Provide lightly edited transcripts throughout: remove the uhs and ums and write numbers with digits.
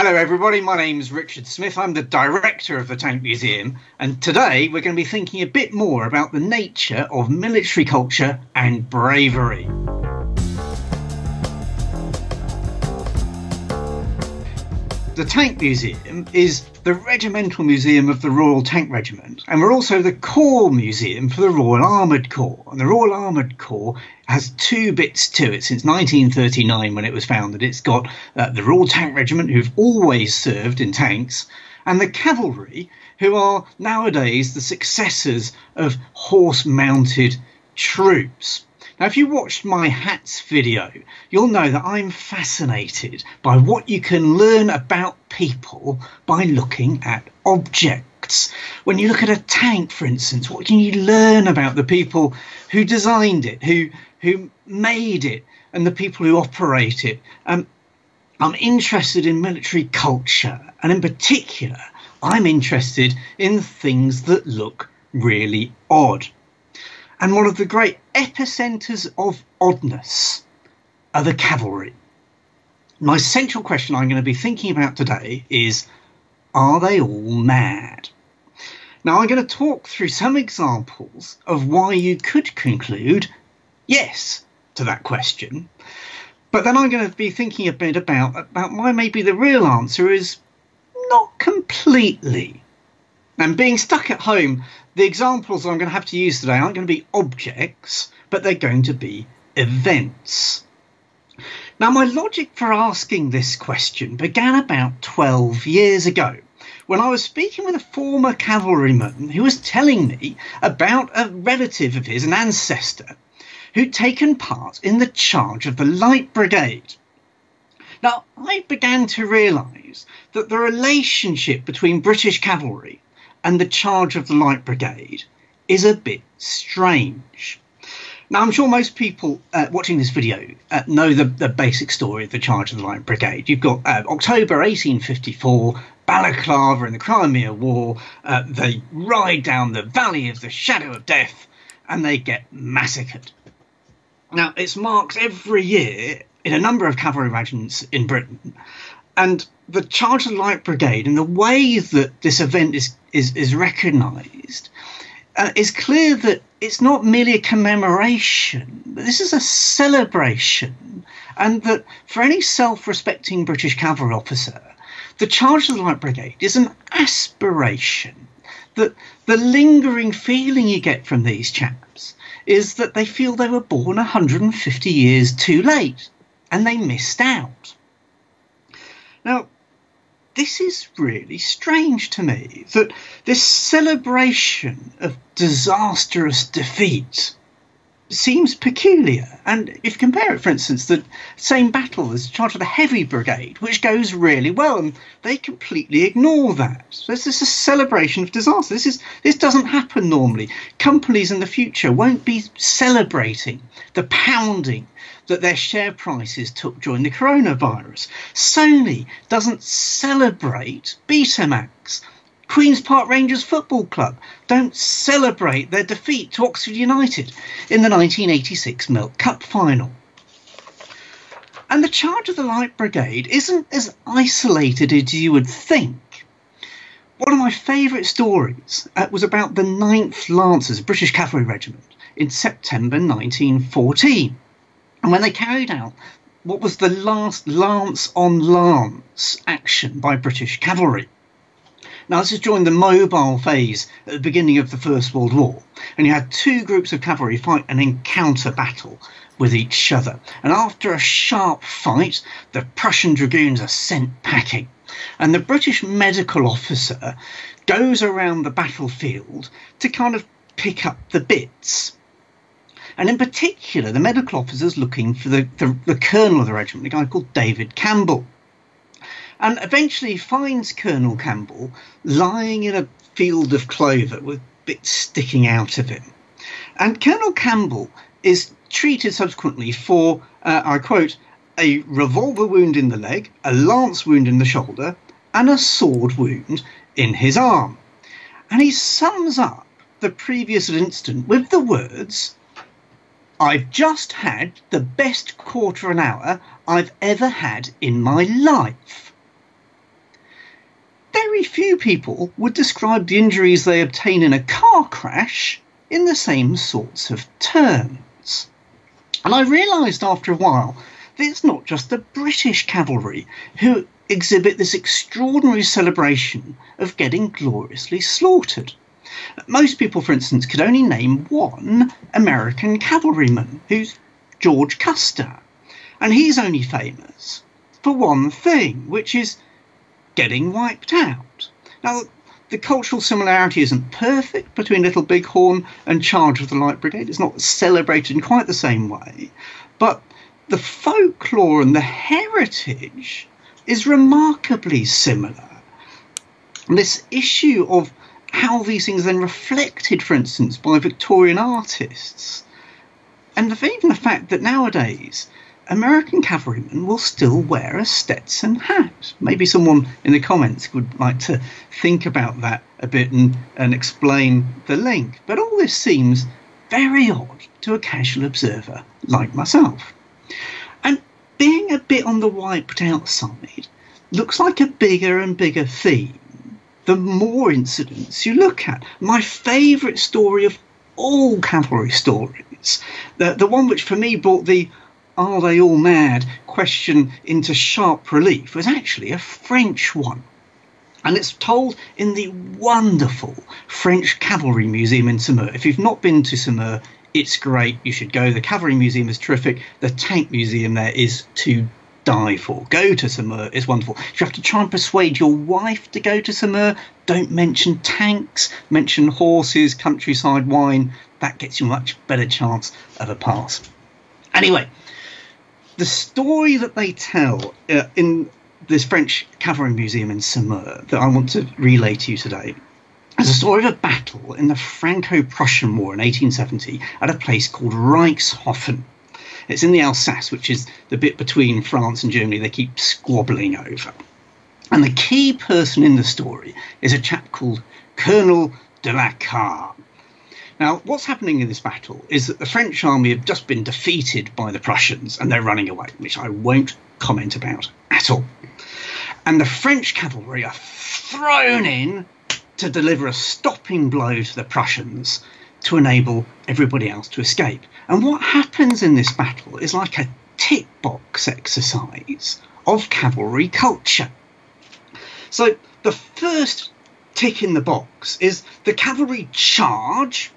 Hello everybody, my name's Richard Smith, I'm the director of the Tank Museum, and today we're going to be thinking a bit more about the nature of military culture and bravery. The Tank Museum is the regimental museum of the Royal Tank Regiment, and we're also the Corps Museum for the Royal Armoured Corps. And the Royal Armoured Corps has two bits to it since 1939 when it was founded. It's got the Royal Tank Regiment, who've always served in tanks, and the cavalry, who are nowadays the successors of horse-mounted troops. Now, if you watched my hats video, you'll know that I'm fascinated by what you can learn about people by looking at objects. When you look at a tank, for instance, what can you learn about the people who designed it, who made it, and the people who operate it? I'm interested in military culture, and in particular, I'm interested in things that look really odd. And one of the great epicenters of oddness are the cavalry. My central question I'm going to be thinking about today is, are they all mad? Now, I'm going to talk through some examples of why you could conclude yes to that question. But then I'm going to be thinking a bit about why maybe the real answer is not completely. And being stuck at home, the examples I'm going to have to use today aren't going to be objects, but they're going to be events. Now, my logic for asking this question began about 12 years ago, when I was speaking with a former cavalryman who was telling me about a relative of his, an ancestor, who'd taken part in the Charge of the Light Brigade. Now, I began to realise that the relationship between British cavalry and the Charge of the Light Brigade is a bit strange. Now, I'm sure most people watching this video know the basic story of the Charge of the Light Brigade. You've got October 1854, Balaclava and the Crimea War. They ride down the valley of the shadow of death and they get massacred. Now, it's marked every year in a number of cavalry regiments in Britain. And the Charge of the Light Brigade and the way that this event is recognised, it's clear that it's not merely a commemoration, but this is a celebration. And that for any self-respecting British cavalry officer, the Charge of the Light Brigade is an aspiration. That the lingering feeling you get from these chaps is that they feel they were born 150 years too late and they missed out. Now, this is really strange to me, that this celebration of disastrous defeat seems peculiar. And if you compare it, for instance, the same battle as the Charge of the Heavy Brigade, which goes really well, and they completely ignore that. So this is a celebration of disaster. This doesn't happen normally. Companies in the future won't be celebrating the pounding that their share prices took during the coronavirus. Sony doesn't celebrate Betamax. Queen's Park Rangers Football Club don't celebrate their defeat to Oxford United in the 1986 Milk Cup final. And the Charge of the Light Brigade isn't as isolated as you would think. One of my favourite stories was about the 9th Lancers, a British cavalry regiment, in September 1914. And when they carried out what was the last lance-on-lance action by British cavalry. Now, this is during the mobile phase at the beginning of the First World War. And you had two groups of cavalry fight an encounter battle with each other. And after a sharp fight, the Prussian dragoons are sent packing. And the British medical officer goes around the battlefield to kind of pick up the bits. And in particular, the medical officer's looking for the colonel of the regiment, a guy called David Campbell. And eventually finds Colonel Campbell lying in a field of clover with bits sticking out of him. And Colonel Campbell is treated subsequently for, I quote, a revolver wound in the leg, a lance wound in the shoulder, and a sword wound in his arm. And he sums up the previous incident with the words, "I've just had the best quarter of an hour I've ever had in my life." very few people would describe the injuries they obtain in a car crash in the same sorts of terms. And I realised after a while that it's not just the British cavalry who exhibit this extraordinary celebration of getting gloriously slaughtered. Most people, for instance, could only name one American cavalryman, who's George Custer. And he's only famous for one thing, which is getting wiped out. Now, the cultural similarity isn't perfect between Little Bighorn and Charge of the Light Brigade. It's not celebrated in quite the same way. But the folklore and the heritage is remarkably similar. And this issue of how these things are then reflected, for instance, by Victorian artists, and even the fact that nowadays American cavalrymen will still wear a Stetson hat. Maybe someone in the comments would like to think about that a bit and explain the link. But all this seems very odd to a casual observer like myself. And being a bit on the wiped out side looks like a bigger and bigger theme the more incidents you look at. My favourite story of all cavalry stories, the one which for me brought the "Are they all mad?" question into sharp relief, was actually a French one. And it's told in the wonderful French Cavalry Museum in Saumur. If you've not been to Saumur, it's great. You should go. The Cavalry Museum is terrific. The Tank Museum there is to die for. Go to Saumur. It's wonderful. If you have to try and persuade your wife to go to Saumur, don't mention tanks. Mention horses, countryside wine. That gets you a much better chance of a pass. Anyway, the story that they tell in this French Cavalry Museum in Saumur that I want to relay to you today is a story of a battle in the Franco-Prussian War in 1870 at a place called Reichshoffen. It's in the Alsace, which is the bit between France and Germany they keep squabbling over. And the key person in the story is a chap called Colonel de Lacan. Now, what's happening in this battle is that the French army have just been defeated by the Prussians and they're running away, which I won't comment about at all. And the French cavalry are thrown in to deliver a stopping blow to the Prussians to enable everybody else to escape. And what happens in this battle is like a tick box exercise of cavalry culture. So the first tick in the box is the cavalry charge.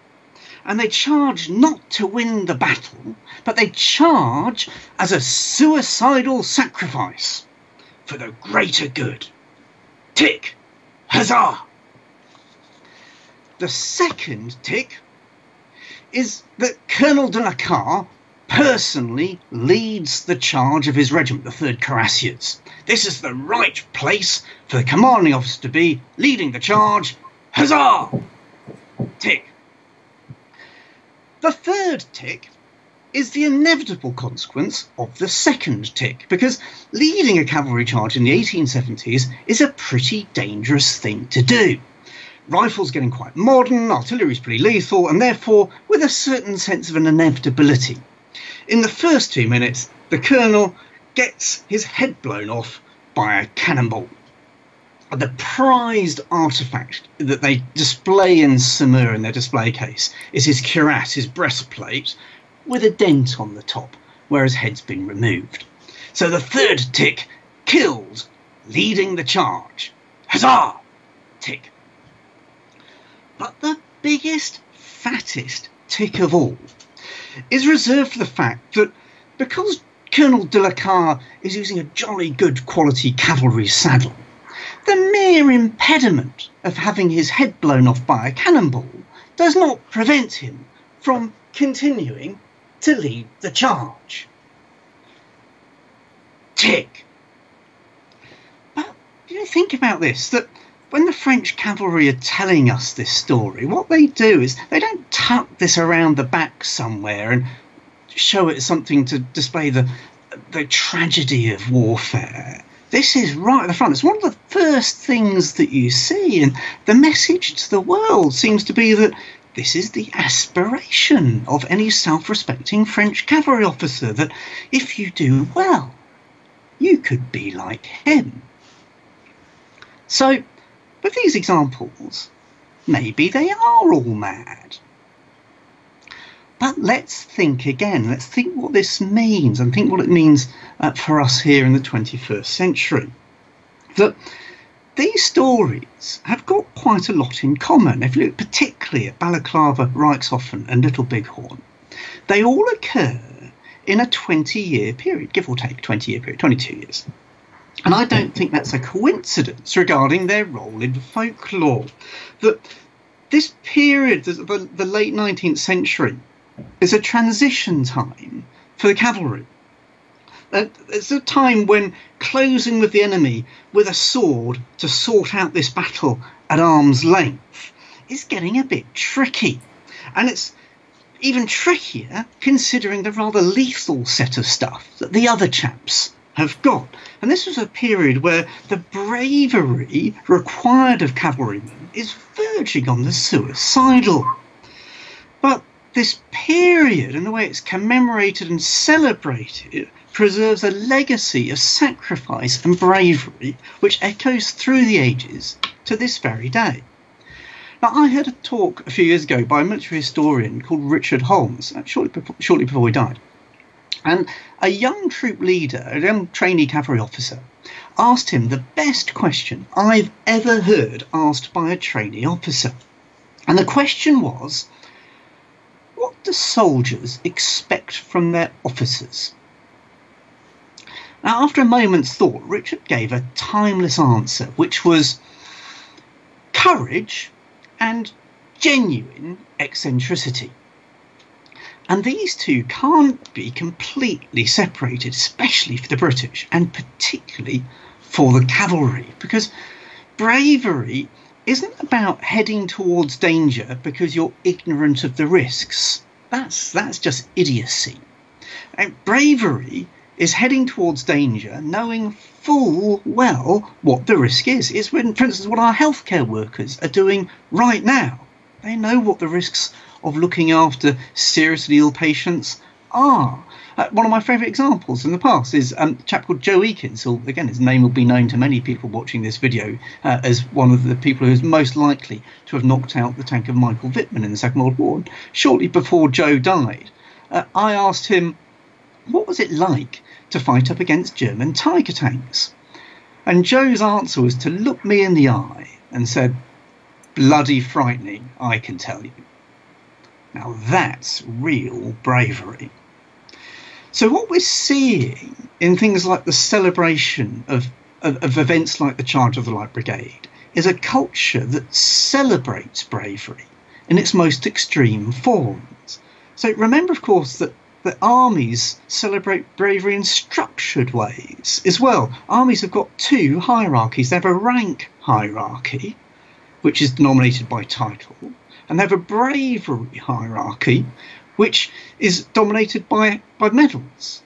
And they charge not to win the battle, but they charge as a suicidal sacrifice for the greater good. Tick! Huzzah! The second tick is that Colonel de Lacan personally leads the charge of his regiment, the 3rd Curassiers. This is the right place for the commanding officer to be leading the charge. Huzzah! Tick! The third tick is the inevitable consequence of the second tick, because leading a cavalry charge in the 1870s is a pretty dangerous thing to do. Rifles getting quite modern, artillery is pretty lethal, and therefore with a certain sense of an inevitability. In the first 2 minutes, the colonel gets his head blown off by a cannonball. The prized artefact that they display in Saumur in their display case is his cuirass, his breastplate, with a dent on the top where his head's been removed. So the third tick, killed, leading the charge. Huzzah! Tick. But the biggest, fattest tick of all is reserved for the fact that because Colonel de Lacan is using a jolly good quality cavalry saddle, the mere impediment of having his head blown off by a cannonball does not prevent him from continuing to lead the charge. Tick. But think about this, that when the French cavalry are telling us this story, what they do is they don't tuck this around the back somewhere and show it something to display the tragedy of warfare. This is right at the front. It's one of the first things that you see. And the message to the world seems to be that this is the aspiration of any self-respecting French cavalry officer, that if you do well, you could be like him. So But these examples, maybe they are all mad. But let's think again. Let's think what this means and think what it means for us here in the 21st century. That these stories have got quite a lot in common. If you look particularly at Balaclava, Reichshoffen and Little Bighorn, they all occur in a 20-year period, give or take 20-year period, 22 years. And I don't think that's a coincidence regarding their role in folklore. That this period, the late 19th century, is a transition time for the cavalry. It's a time when closing with the enemy with a sword to sort out this battle at arm's length is getting a bit tricky. And it's even trickier considering the rather lethal set of stuff that the other chaps have got. And this was a period where the bravery required of cavalrymen is verging on the suicidal. But this period and the way it's commemorated and celebrated preserves a legacy of sacrifice and bravery which echoes through the ages to this very day. Now, I heard a talk a few years ago by a military historian called Richard Holmes, shortly before he died. And a young troop leader, a young trainee cavalry officer, asked him the best question I've ever heard asked by a trainee officer. And the question was, what do soldiers expect from their officers? Now, after a moment's thought, Richard gave a timeless answer, which was courage and genuine eccentricity. And these two can't be completely separated, especially for the British and particularly for the cavalry, because bravery isn't about heading towards danger because you're ignorant of the risks. That's just idiocy. And bravery is heading towards danger knowing full well what the risk is. It's when, for instance, what our healthcare workers are doing right now. They know what the risks of looking after seriously ill patients are. One of my favourite examples in the past is a chap called Joe Eakins, who, again, his name will be known to many people watching this video as one of the people who is most likely to have knocked out the tank of Michael Wittmann in the Second World War. Shortly before Joe died, I asked him, what was it like to fight up against German Tiger tanks? And Joe's answer was to look me in the eye and said, bloody frightening, I can tell you. Now that's real bravery. So what we're seeing in things like the celebration of events like the Charge of the Light Brigade is a culture that celebrates bravery in its most extreme forms. So remember, of course, that the armies celebrate bravery in structured ways as well. Armies have got two hierarchies. They have a rank hierarchy, which is dominated by title, and they have a bravery hierarchy, which is dominated by medals.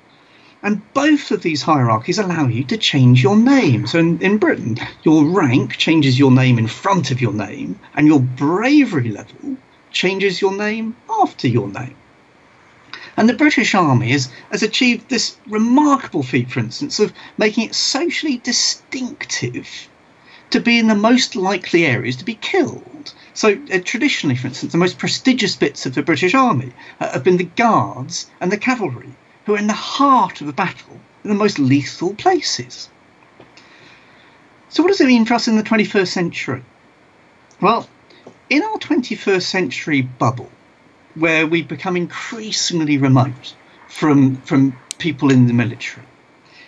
And both of these hierarchies allow you to change your name. So in Britain, your rank changes your name in front of your name, and your bravery level changes your name after your name. And the British Army has achieved this remarkable feat, for instance, of making it socially distinctive to be in the most likely areas to be killed. So traditionally, for instance, the most prestigious bits of the British Army have been the guards and the cavalry, who are in the heart of the battle, in the most lethal places. So what does it mean for us in the 21st century? Well, in our 21st century bubble, where we become increasingly remote from people in the military,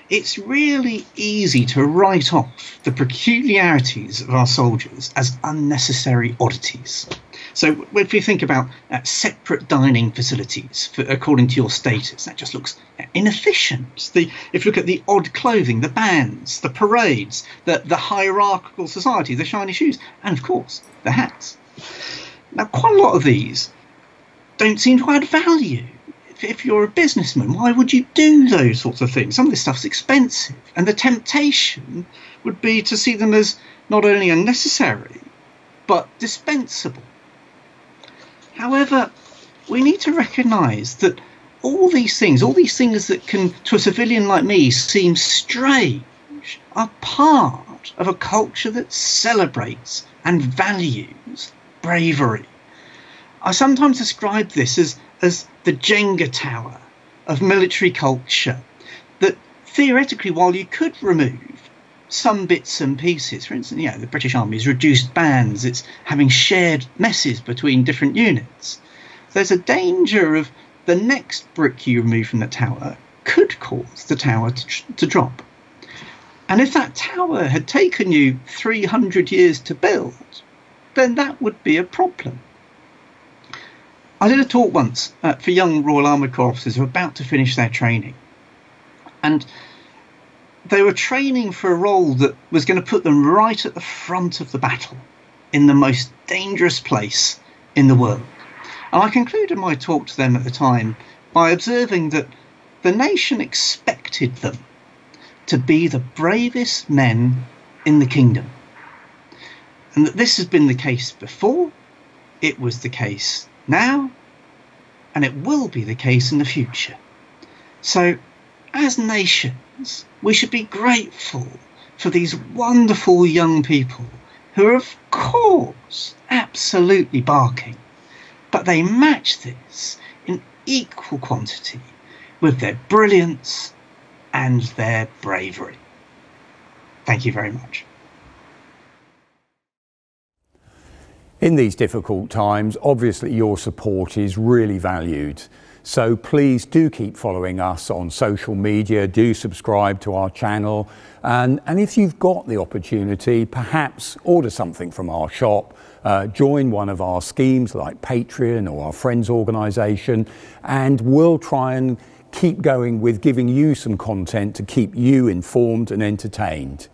it's really easy to write off the peculiarities of our soldiers as unnecessary oddities. So if you think about separate dining facilities according to your status, that just looks inefficient. If you look at the odd clothing, the bands, the parades, the hierarchical society, the shiny shoes, and of course, the hats. Now, quite a lot of these don't seem to add value. If you're a businessman, why would you do those sorts of things? Some of this stuff's expensive, and the temptation would be to see them as not only unnecessary, but dispensable. However, we need to recognise that all these things that can, to a civilian like me, seem strange, are part part of a culture that celebrates and values bravery. I sometimes describe this as the Jenga tower of military culture, that theoretically, while you could remove some bits and pieces, for instance, you know, the British Army's reduced bands, it's having shared messes between different units, there's a danger of the next brick you remove from the tower could cause the tower to drop. And if that tower had taken you 300 years to build, then that would be a problem. I did a talk once for young Royal Armoured Corps officers who were about to finish their training. And they were training for a role that was going to put them right at the front of the battle in the most dangerous place in the world. And I concluded my talk to them at the time by observing that the nation expected them to be the bravest men in the kingdom. And that this has been the case before, it was the case now, and it will be the case in the future. So, as nations, we should be grateful for these wonderful young people who are, of course, absolutely barking, but they match this in equal quantity with their brilliance and their bravery. Thank you very much. In these difficult times, obviously your support is really valued. So please do keep following us on social media, do subscribe to our channel, and if you've got the opportunity, perhaps order something from our shop, join one of our schemes like Patreon or our Friends organisation, and we'll try and keep going with giving you some content to keep you informed and entertained.